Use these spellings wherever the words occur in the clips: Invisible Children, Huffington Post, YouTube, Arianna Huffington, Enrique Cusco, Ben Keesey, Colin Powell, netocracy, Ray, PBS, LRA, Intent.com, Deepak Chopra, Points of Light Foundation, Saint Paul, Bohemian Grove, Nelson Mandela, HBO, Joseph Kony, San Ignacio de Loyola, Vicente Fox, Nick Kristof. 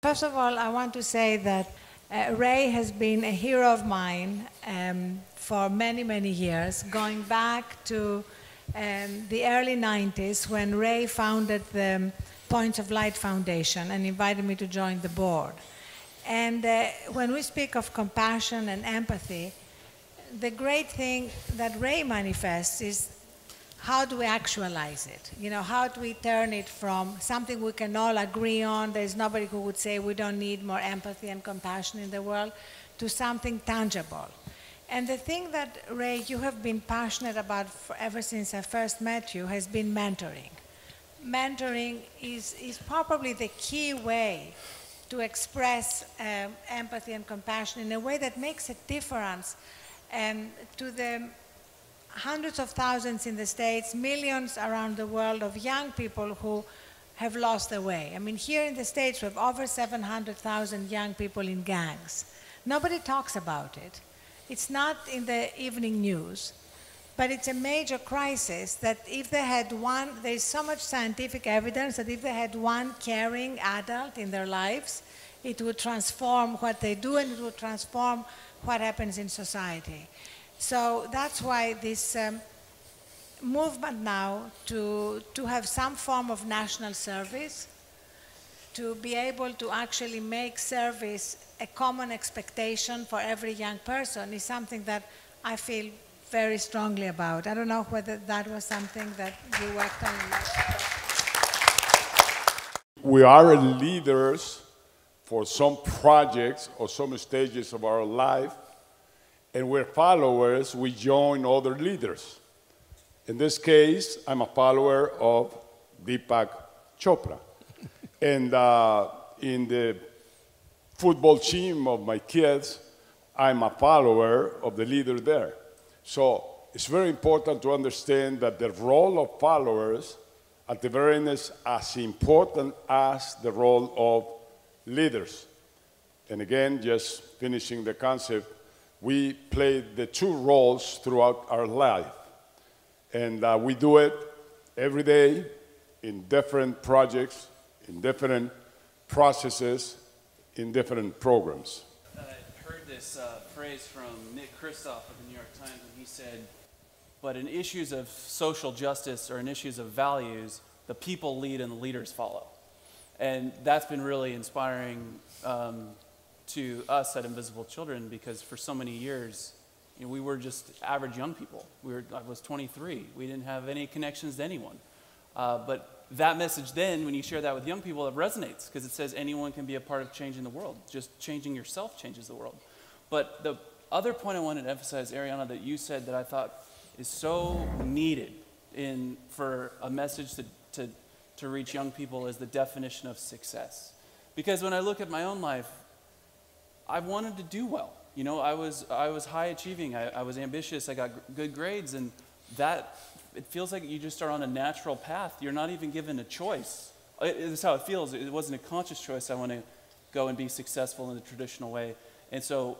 First of all, I want to say that Ray has been a hero of mine for many, many years, going back to the early 90s when Ray founded the Points of Light Foundation and invited me to join the board. And when we speak of compassion and empathy, the great thing that Ray manifests is how do we actualize it? You know, how do we turn it from something we can all agree on, there's nobody who would say we don't need more empathy and compassion in the world, to something tangible. And the thing that, Ray, you have been passionate about ever since I first met you has been mentoring. Mentoring is probably the key way to express empathy and compassion in a way that makes a difference to the hundreds of thousands in the States, millions around the world of young people who have lost their way. I mean, here in the States, we have over 700,000 young people in gangs. Nobody talks about it. It's not in the evening news, but it's a major crisis that if they had one, there's so much scientific evidence that if they had one caring adult in their lives, it would transform what they do and it would transform what happens in society. So that's why this movement now to have some form of national service, to be able to actually make service a common expectation for every young person is something that I feel very strongly about. I don't know whether that was something that you worked on. We are leaders for some projects or some stages of our life. And we're followers, we join other leaders. In this case, I'm a follower of Deepak Chopra. And in the football team of my kids, I'm a follower of the leader there. So it's very important to understand that the role of followers at the very end is as important as the role of leaders. And again, just finishing the concept, we play the two roles throughout our life. And we do it every day in different projects, in different processes, in different programs. I heard this phrase from Nick Kristof of the New York Times, and he said, but in issues of social justice or in issues of values, the people lead and the leaders follow. And that's been really inspiring to us at Invisible Children, because for so many years, you know, we were just average young people. I was 23. We didn't have any connections to anyone. But that message then, when you share that with young people, it resonates, because it says anyone can be a part of changing the world. Just changing yourself changes the world. But the other point I wanted to emphasize, Ariana, that you said that I thought is so needed for a message to reach young people is the definition of success. Because when I look at my own life, I wanted to do well. You know, I was high achieving. I was ambitious. I got good grades, and that it feels like you just are on a natural path. You're not even given a choice. It's how it feels. It wasn't a conscious choice. I want to go and be successful in the traditional way. And so,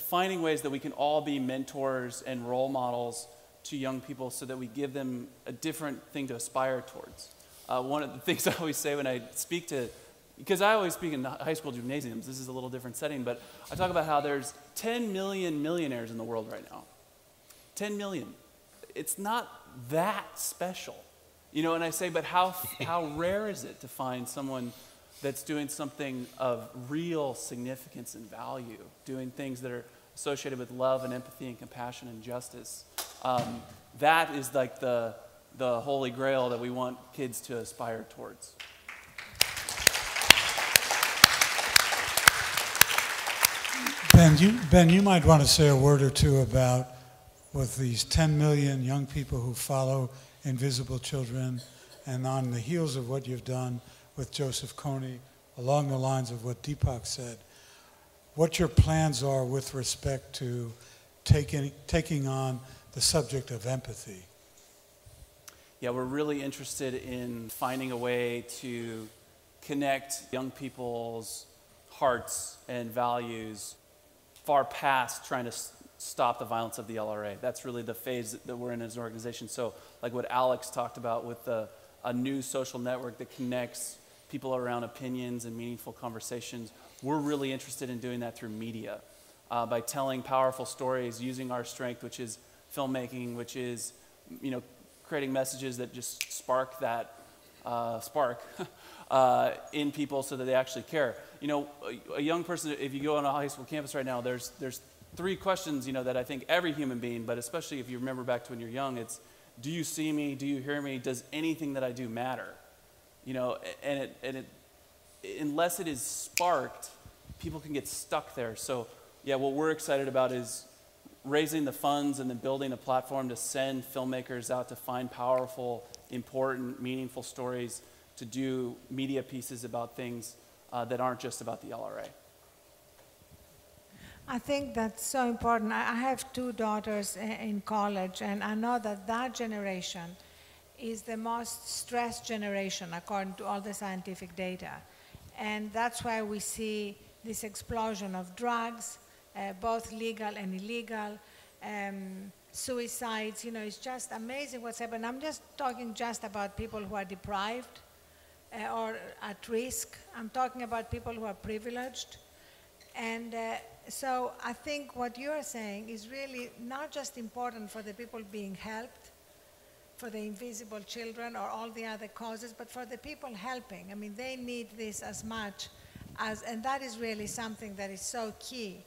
finding ways that we can all be mentors and role models to young people, so that we give them a different thing to aspire towards. One of the things I always say when I speak to, because I always speak in high school gymnasiums, this is a little different setting, but I talk about how there's 10 million millionaires in the world right now. 10 million. It's not that special. You know, and I say, but how rare is it to find someone that's doing something of real significance and value, doing things that are associated with love and empathy and compassion and justice? That is like the holy grail that we want kids to aspire towards. Ben, you might want to say a word or two about with these 10 million young people who follow Invisible Children, and on the heels of what you've done with Joseph Kony, along the lines of what Deepak said, what your plans are with respect to taking on the subject of empathy. Yeah, we're really interested in finding a way to connect young people's hearts and values far past trying to stop the violence of the LRA. That's really the phase that we're in as an organization. So like what Alex talked about with a new social network that connects people around opinions and meaningful conversations, we're really interested in doing that through media, by telling powerful stories, using our strength, which is filmmaking, which is, you know, creating messages that just spark that spark in people so that they actually care. You know, a young person, if you go on a high school campus right now, there's three questions, you know, that I think every human being, but especially if you remember back to when you're young, it's, do you see me? Do you hear me? Does anything that I do matter? You know, and unless it is sparked, people can get stuck there. So yeah, what we're excited about is raising the funds and then building a platform to send filmmakers out to find powerful, important, meaningful stories, to do media pieces about things that aren't just about the LRA. I think that's so important. I have two daughters in college, and I know that that generation is the most stressed generation according to all the scientific data. And that's why we see this explosion of drugs, both legal and illegal, suicides. You know, it's just amazing what's happened. I'm just talking just about people who are deprived or at risk. I'm talking about people who are privileged. And so I think what you're saying is really not just important for the people being helped, for the invisible children or all the other causes, but for the people helping. I mean, they need this as much as, and that is really something that is so key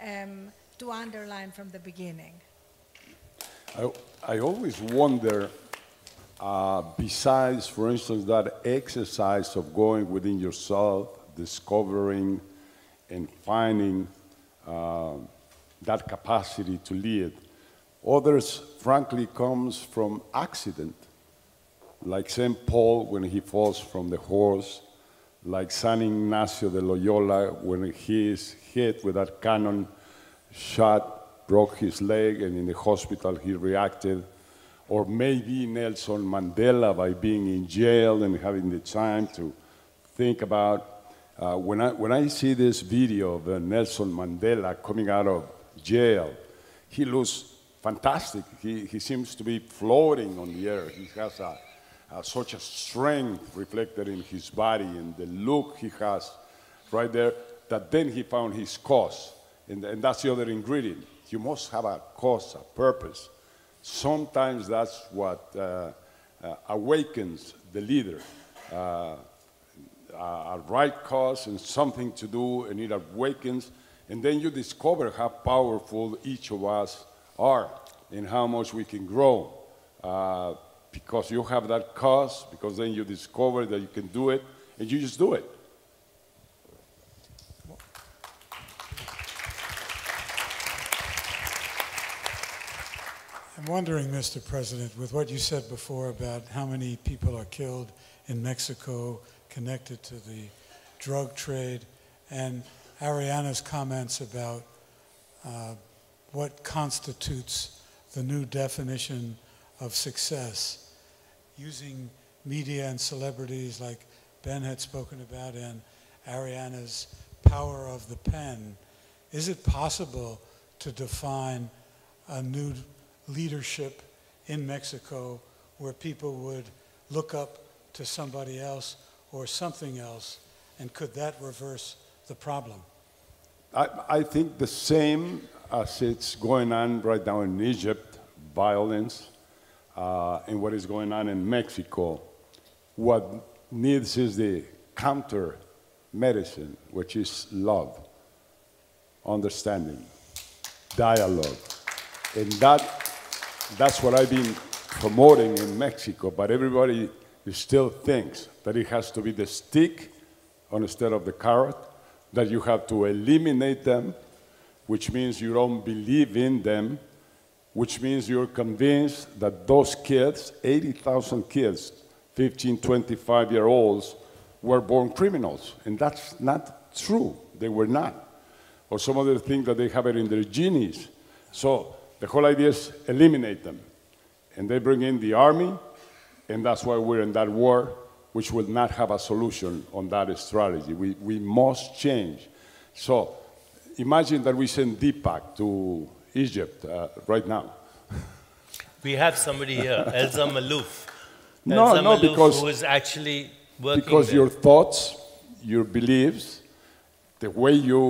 to underline from the beginning. I always wonder, besides, for instance, that exercise of going within yourself, discovering and finding that capacity to lead, others, frankly, comes from accident, like Saint Paul when he falls from the horse, like San Ignacio de Loyola when he is hit with that cannon shot, broke his leg, and in the hospital he reacted. Or maybe Nelson Mandela by being in jail and having the time to think about. When I see this video of Nelson Mandela coming out of jail, he looks fantastic. He seems to be floating on the air. He has such a strength reflected in his body and the look he has right there, that then he found his cause. And that's the other ingredient. You must have a cause, a purpose. Sometimes that's what awakens the leader, a right cause and something to do, and it awakens, and then you discover how powerful each of us are and how much we can grow because you have that cause, because then you discover that you can do it, and you just do it. I'm wondering, Mr. President, with what you said before about how many people are killed in Mexico connected to the drug trade, and Ariana's comments about what constitutes the new definition of success, using media and celebrities like Ben had spoken about and Ariana's power of the pen, is it possible to define a new leadership in Mexico where people would look up to somebody else or something else, and could that reverse the problem? I think the same as it's going on right now in Egypt, violence, and what is going on in Mexico. What needs is the counter medicine, which is love, understanding, dialogue, and that's what I've been promoting in Mexico, but everybody still thinks that it has to be the stick instead of the carrot, that you have to eliminate them, which means you don't believe in them, which means you're convinced that those kids, 80,000 kids, 15, 25-year-olds, were born criminals, and that's not true. They were not. Or some other thing that they have it in their genes. So the whole idea is eliminate them. And they bring in the army, and that's why we're in that war. which will not have a solution on that strategy. We must change. So imagine that we send Deepak to Egypt right now. We have somebody here, Elza Maalouf. Elza Maalouf, because who is actually working there. Your thoughts, your beliefs, the way you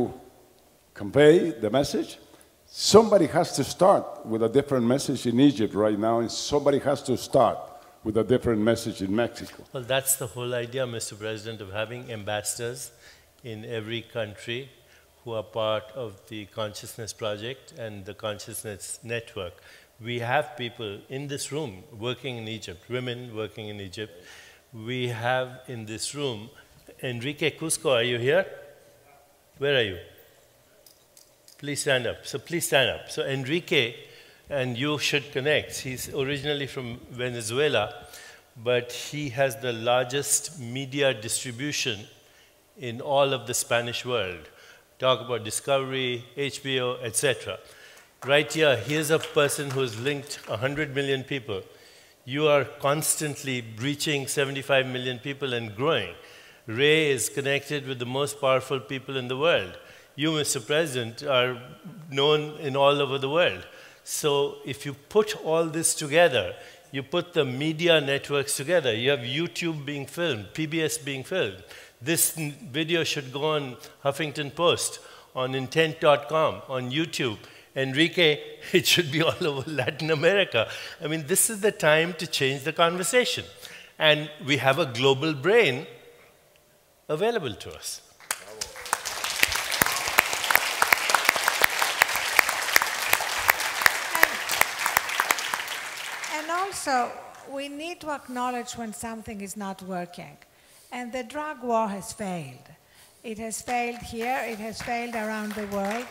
convey the message, somebody has to start with a different message in Egypt right now, and somebody has to start with a different message in Mexico. Well, that's the whole idea, Mr. President, of having ambassadors in every country who are part of the Consciousness Project and the Consciousness Network. We have people in this room working in Egypt, women working in Egypt. We have in this room Enrique Cusco. Are you here? Where are you? Please stand up. So please stand up. So Enrique, and you should connect. He's originally from Venezuela, but he has the largest media distribution in all of the Spanish world. Talk about Discovery, HBO, etc. Right here, here's a person who's linked 100 million people. You are constantly reaching 75 million people and growing. Ray is connected with the most powerful people in the world. You, Mr. President, are known in all over the world. So if you put all this together, you put the media networks together, you have YouTube being filmed, PBS being filmed. This video should go on Huffington Post, on Intent.com, on YouTube. Enrique, it should be all over Latin America. I mean, this is the time to change the conversation. And we have a global brain available to us. Bravo. And also, we need to acknowledge when something is not working. And the drug war has failed. It has failed here, it has failed around the world.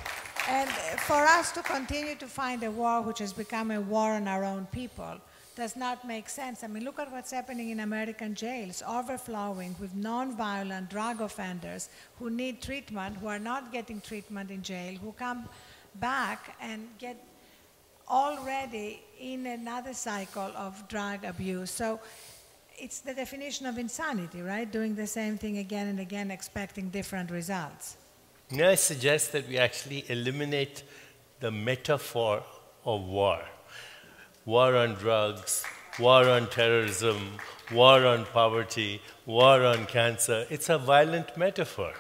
And for us to continue to find a war which has become a war on our own people does not make sense. I mean, look at what's happening in American jails, overflowing with non-violent drug offenders who need treatment, who are not getting treatment in jail, who come back and get already in another cycle of drug abuse. So it's the definition of insanity, right? Doing the same thing again and again, expecting different results. May I suggest that we actually eliminate the metaphor of war. War on drugs, war on terrorism, war on poverty, war on cancer. It's a violent metaphor.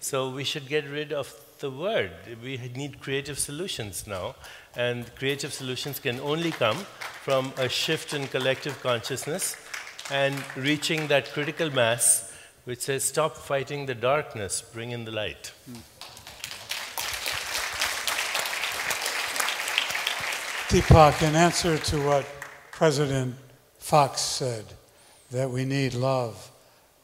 So we should get rid of the word. We need creative solutions now. And creative solutions can only come from a shift in collective consciousness and reaching that critical mass which says, stop fighting the darkness, bring in the light. Deepak, in answer to what President Fox said, that we need love,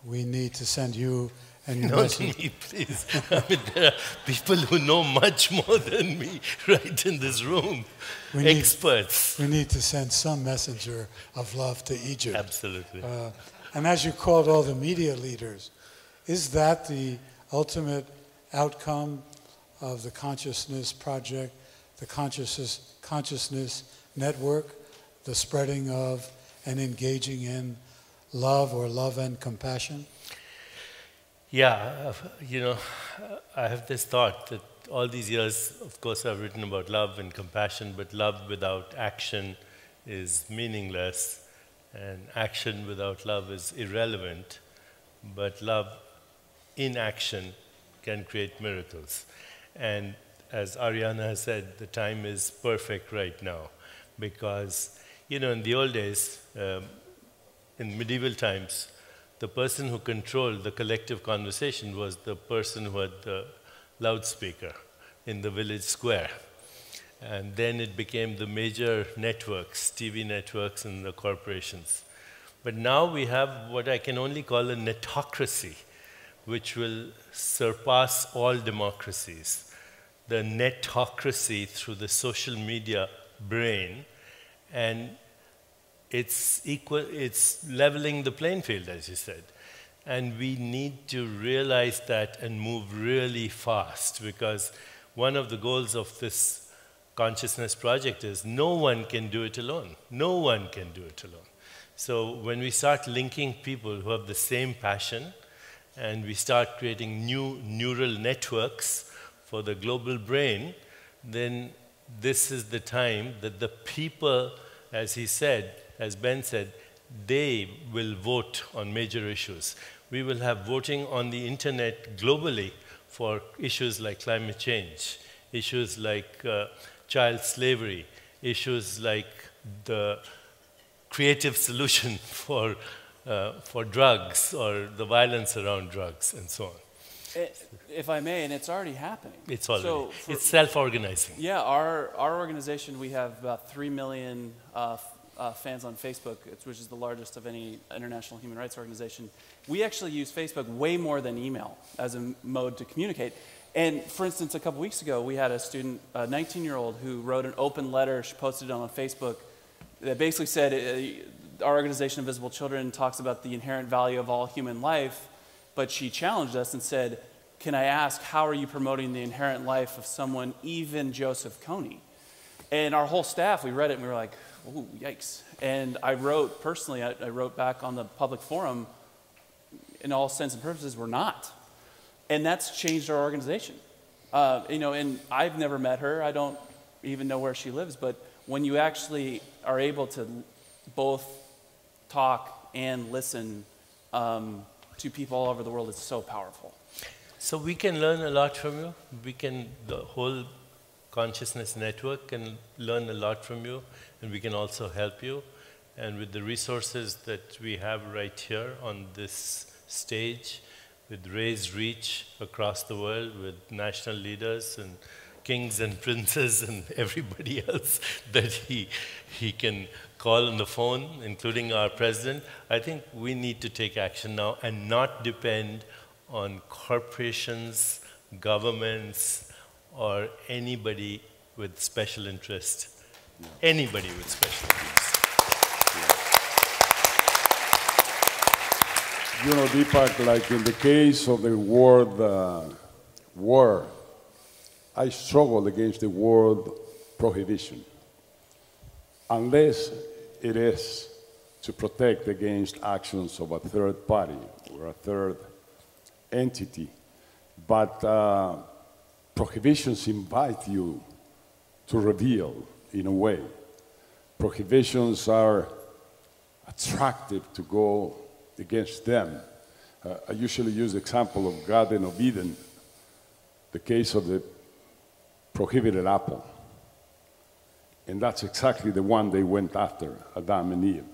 we need to send you and your message. No need, please. I mean, there are people who know much more than me right in this room, experts. We need to send some messenger of love to Egypt. Absolutely. And as you called all the media leaders, is that the ultimate outcome of the Consciousness Project, the Consciousness Network, the spreading of and engaging in love or love and compassion? Yeah, you know, I have this thought that all these years, of course, I've written about love and compassion, but love without action is meaningless. And action without love is irrelevant, but love in action can create miracles. And as Ariana said, the time is perfect right now because, you know, in the old days, in medieval times, the person who controlled the collective conversation was the person who had the loudspeaker in the village square. And then it became the major networks, TV networks and the corporations. But now we have what I can only call a netocracy, which will surpass all democracies. The netocracy through the social media brain, and it's leveling the playing field, as you said. And we need to realize that and move really fast, because one of the goals of this Consciousness Project is no one can do it alone. No one can do it alone. So when we start linking people who have the same passion, and we start creating new neural networks for the global brain, then this is the time that the people, as he said, as Ben said, they will vote on major issues. We will have voting on the internet globally for issues like climate change, issues like child slavery, issues like the creative solution for drugs or the violence around drugs and so on. If I may, and it's already happening. It's already. So it's self-organizing. Yeah, our organization, we have about 3 million fans on Facebook, which is the largest of any international human rights organization. We actually use Facebook way more than email as a mode to communicate. And for instance, a couple weeks ago, we had a student, a 19-year-old, who wrote an open letter. She posted it on Facebook that basically said, our organization, Invisible Children, talks about the inherent value of all human life, but she challenged us and said, can I ask, how are you promoting the inherent life of someone, even Joseph Kony? And our whole staff, we read it and we were like, ooh, yikes. And I wrote, personally, I wrote back on the public forum, in all sense and purposes, we're not. And that's changed our organization. You know, and I've never met her. I don't even know where she lives, but when you actually are able to both talk and listen to people all over the world, it's so powerful. So we can learn a lot from you. We can, the whole consciousness network can learn a lot from you, and we can also help you. And with the resources that we have right here on this stage, with Ray's reach across the world, with national leaders and kings and princes and everybody else that he can call on the phone, including our president, I think we need to take action now and not depend on corporations, governments, or anybody with special interest. No. Anybody with special interest. You know, Deepak, like in the case of the world war, I struggled against the word prohibition, unless it is to protect against actions of a third party or a third entity. But prohibitions invite you to reveal, in a way. Prohibitions are attractive to go against them. I usually use the example of Garden of Eden, the case of the prohibited apple. And that's exactly the one they went after, Adam and Eve.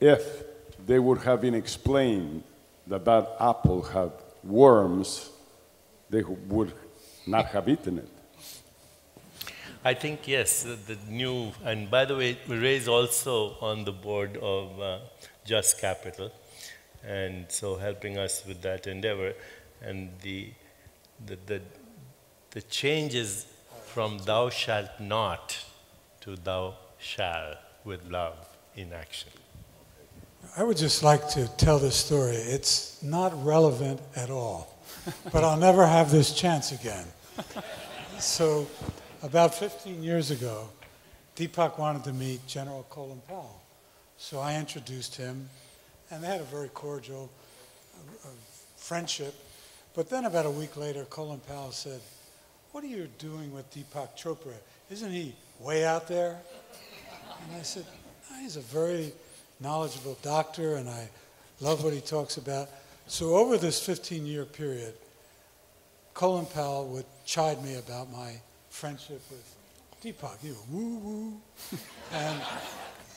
If they would have been explained that that apple had worms, they would not have eaten it. I think, yes, the new, and by the way, Ray is also on the board of Just Capital, and so helping us with that endeavor. And the change is from thou shalt not to thou shall, with love in action. I would just like to tell this story. It's not relevant at all, but I'll never have this chance again. So about 15 years ago, Deepak wanted to meet General Colin Powell. So I introduced him, and they had a very cordial friendship. But then about a week later, Colin Powell said, what are you doing with Deepak Chopra? Isn't he way out there? And I said, he's a very knowledgeable doctor, and I love what he talks about. So over this 15-year period, Colin Powell would chide me about my friendship with Deepak. He would woo-woo. And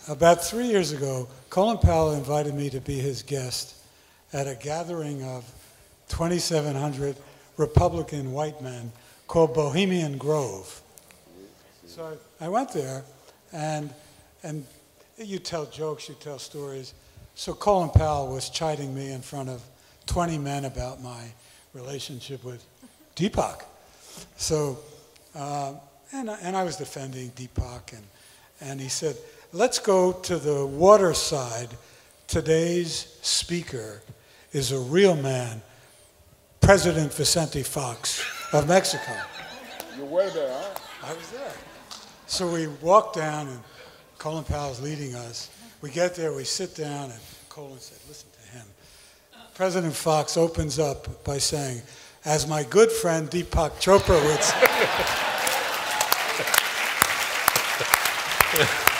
about 3 years ago, Colin Powell invited me to be his guest at a gathering of 2,700 Republican white men called Bohemian Grove. So I went there, and you tell jokes, you tell stories. So Colin Powell was chiding me in front of 20 men about my relationship with Deepak. So, and I was defending Deepak, and he said, let's go to the water side. Today's speaker is a real man, President Vicente Fox of Mexico. You were there, huh? I was there. So we walked down, and Colin Powell's leading us, We get there, we sit down, and Colin said, listen to him. President Fox opens up by saying, as my good friend Deepak Chopra would say.